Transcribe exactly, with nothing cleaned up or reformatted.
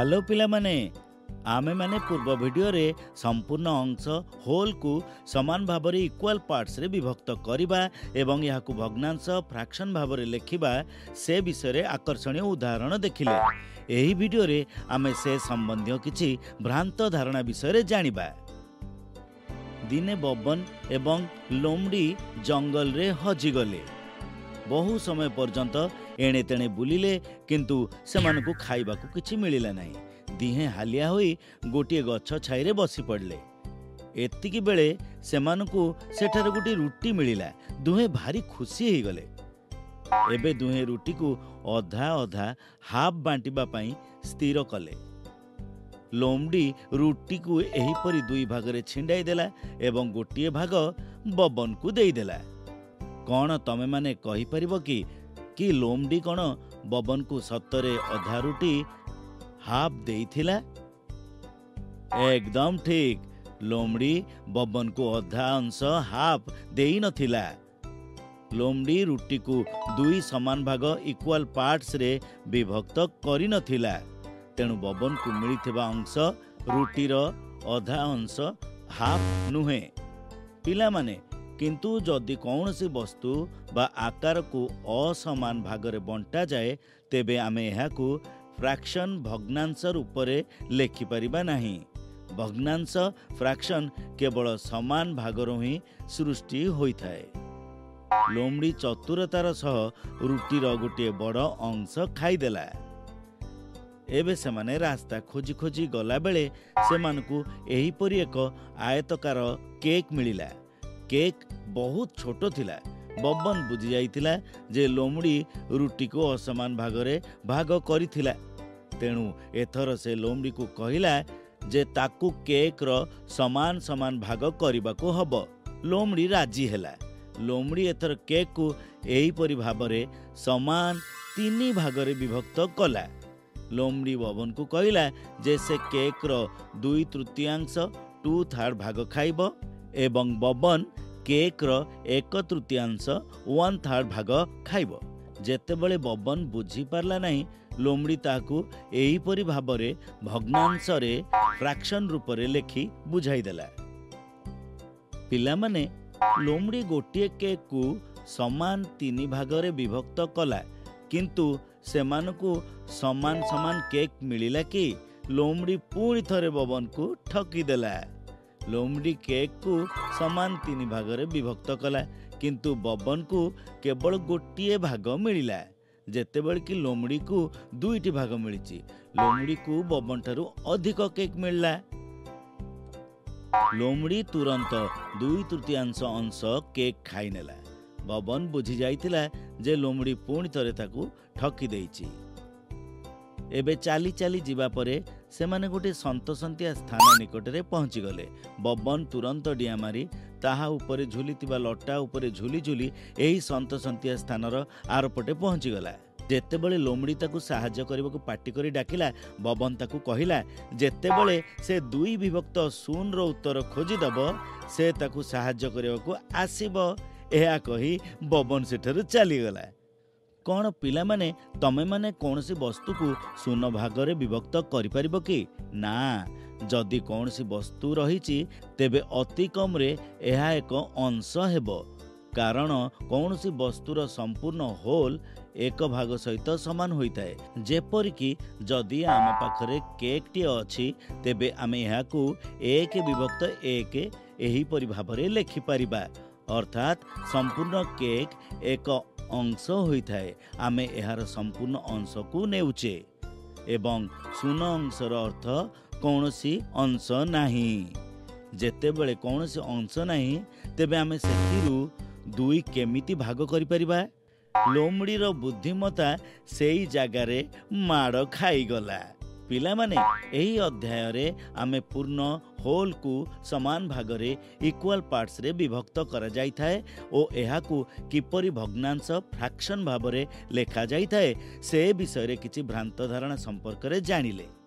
Hello पिलामाने आमे माने पूर्व भिडियो रे संपूर्ण अंश होल को समान भाव में इक्वाल पार्ट्स रे विभक्त करवा एवं यहाँ को भग्नांश फ्राक्शन भाव में लिखा से विषय रे आकर्षणीय उदाहरण देखिले। एही भिडियो रे आमे से संबंधियों किछि भ्रांत धारणा विषय रे जानिबा। दिने बबन एवं लोमड़ी जंगल रे हजिगले। बहु समय पर्यंत एणे तेणे बुलिले किंतु सेमानकु खाइबाकु किछि मिलिला नाही। दिहे हालिया होई गोटे गछ छाईरे बसी पड़ले। एतिकी बेले सेमानकु सेठारे गोटे रुटी मिलिला। दुहे भारी खुशी हेई गले। एबे दुहे रुटी को अधा अधा हाफ बांटिबा पई स्थिर कले। लोमड़ी रुटी को एहीपरी दुई भागरे छिंडाई देला एवं गोटे भाग बबन को देई देला। कौन तमे माने कहि परिबो कि कि लोमड़ी कौन बबन को सतरे अधा रुटी हाफ देइथिला? एकदम ठीक, लोमड़ी बबन को अधा अंश हाफ देई नथिला। लोमड़ी रुटी को दुई समान भाग इक्वल पार्ट्स रे विभक्त करि नथिला। तेणु बबन को मिलिथिबा अंश रुटीर अधा अंश हाफ नुहे। पिला माने किंतु जदि कौन सी वस्तु बा आकार को असमान भागरे बंटा जाए तेबे आमे यह फ्राक्शन भग्नांश रूपरे लेखिपरिबा नाही। भग्नांश फ्राक्शन केवल समान भागर ही सृष्टि होइथाए। लोमड़ी चतुरतार सह रुटीर गोटे बड़ अंश खाईदेला। एबे सेमाने रास्ता खोजी खोजी गला बेले सेमानकु एहीपरि एक आयतकार केक मिलिला। केक बहुत छोटो थिला। बबन बुझी जाइतिला जे लोमड़ी रुटी को असमान भागरे भाग करिथिला। तेणु एथर से लोमड़ी को कहिला जे ताकु केक रो समान समान भाग करबा को हब। लोमड़ी राजी हैला। लोमड़ी एथर केक को एही परि भाबरे समान तीनी भागरे विभक्त कला। लोमड़ी बबन को कहिला जे से केक रो दुई तृतीयांश टू थर्ड भाग खाइबो एवं बबन केक रो एक तृतीयांश वन थर्ड भाग खाइब। जेतेबेले बबन बुझी पारला नहीं लोमड़ी ताकु एहीपरि भाबरे भग्नांश रे फ्राक्शन रूपरे लेखि बुझाई देला। पिला माने लोमड़ी गोटे केक को समान तीन भागरे विभक्त कला किंतु सेमानकु समान समान केक मिलिला कि? लोमड़ी पूरी थरे बबन को ठकी देला। लोमड़ी केक को समान तीन भागरे विभक्त कला किंतु बबन को केवल गोटे भाग मिलिला। जेतेबेले कि लोमड़ी को दुईटी भाग मिलिची, लोमड़ी को बबन ठारू अधिक केक मिलला। लोमड़ी तुरंत दुई तृतीयांश अंश केक खाई नेला। बबन बुझी जाइतिला जे लोमड़ी पुणी थरे ताकू ठकी देइची। एबे चाली चाली जीवा परे सेमाने गोटे संतसंतिया स्थान निकटरे पहुँची गले। बबन तुरंत डिया मारी ताहा उपरे झुली तिबा लटा उपरे झुली झुली एही संतसंतिया स्थानर आरपटे पहुँची गला। जेतेबेले लोमड़ी ताकू साहाय्य करबाकू पाटी करी डाकिला बबन ताकू कहिला जेतेबेले से दुई विभक्त शून्य रो उत्तर खोजी दबो से ताकू साहाय्य करबाकू आसीबो। एहा कही बबन सेठारू चलीगला। कौन पिला माने तमे माने कौन सी वस्तु को शून्य भागरे विभक्त करिपारिबो कि ना? जदि कौन सी वस्तु रहीची तेबे अति कम रे एहा एक अंश हेबो, कारण कौन सी वस्तुर संपूर्ण होल एक भाग सहित समान होइताए। जेपरि कि जदि आम पाखरे केक टी अछि तेबे आमे एहा को एक विभक्त एक एही परि भाबरे लेखि परिबा। अर्थात संपूर्ण केक एक अंश होइथाए। आमे एहार संपूर्ण अंश को नेउचे एवं शून्य अंशर अर्थ कौनसी अंश नाही। जेतेबेले कौनसी अंश नाही तेबे आमे सेथिरु दुई केमिति भाग करि परिबा? लोमड़ीर बुद्धिमता सेई जगारे माड़ खाईगला। पिलामाने एही अध्याय रे आमे पूर्ण होल को समान भागरे इक्वल पार्ट्स रे विभक्त करा जाइथाए ओ एहाकु किपरि भग्नांश फ्राक्शन भावरे लेखा जाइथाए से विषय रे किछि भ्रांत धारणा संपर्क रे जानिले।